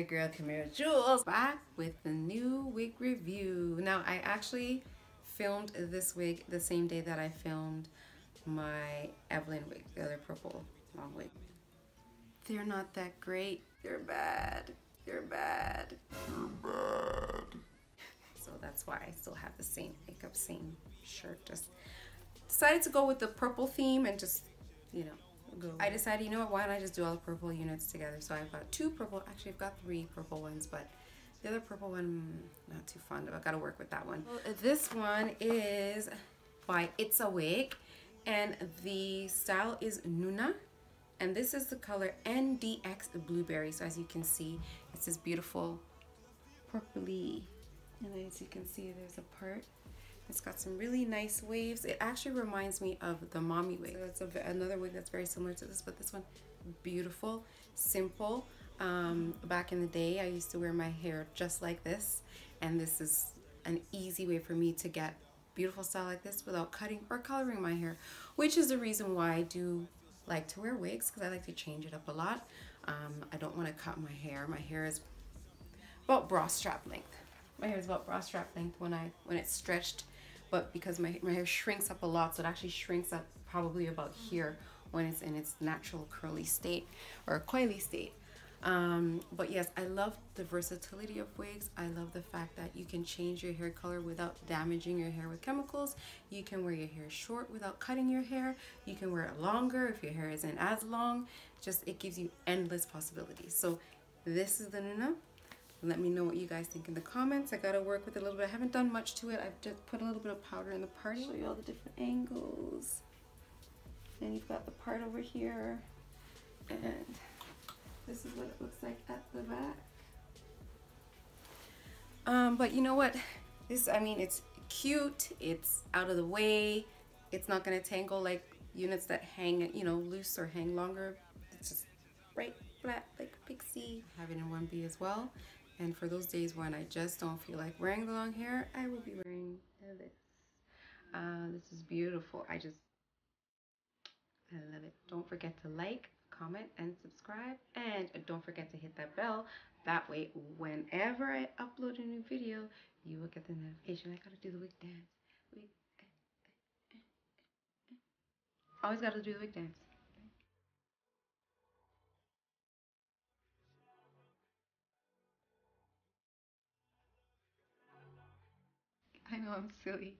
your girl Camila Jules back with the new wig review. Now I actually filmed this wig the same day that I filmed my Evelyn wig, the other purple long wig. They're not that great. They're bad. They're bad. They're bad. So that's why I still have the same makeup, same shirt. Just decided to go with the purple theme and just, you know, go. I decided, you know what, why don't I just do all the purple units together? So I've got two purple, actually I've got three purple ones, but the other purple one, not too fond of. I've got to work with that one. Well, this one is by It's a Wig, and the style is Nuna, and this is the color NDX Blueberry. So as you can see, it's this beautiful purpley, and as you can see, there's a part. It's got some really nice waves. It actually reminds me of the mommy wig. So that's another wig that's very similar to this, but this one, beautiful, simple. Back in the day, I used to wear my hair just like this, and this is an easy way for me to get beautiful style like this without cutting or coloring my hair, which is the reason why I do like to wear wigs, because I like to change it up a lot. I don't want to cut my hair. My hair is about bra strap length. My hair is about bra strap length when it's stretched. But because my hair shrinks up a lot, so it actually shrinks up probably about here when it's in its natural curly state or coily state. But yes, I love the versatility of wigs. I love the fact that you can change your hair color without damaging your hair with chemicals. You can wear your hair short without cutting your hair. You can wear it longer if your hair isn't as long. Just, it gives you endless possibilities. So this is the Nuna. Let me know what you guys think in the comments. I gotta work with it a little bit. I haven't done much to it. I've just put a little bit of powder in the part. Show you all the different angles. Then you've got the part over here. And this is what it looks like at the back. But you know what? This, I mean, it's cute. It's out of the way. It's not gonna tangle like units that hang, you know, loose or hang longer. It's just right, flat, like a pixie. I have it in 1B as well. And for those days when I just don't feel like wearing the long hair, I will be wearing this. This is beautiful. I love it. Don't forget to like, comment, and subscribe. And don't forget to hit that bell. That way, whenever I upload a new video, you will get the notification. I gotta do the wig dance. Always gotta do the wig dance. I know I'm silly.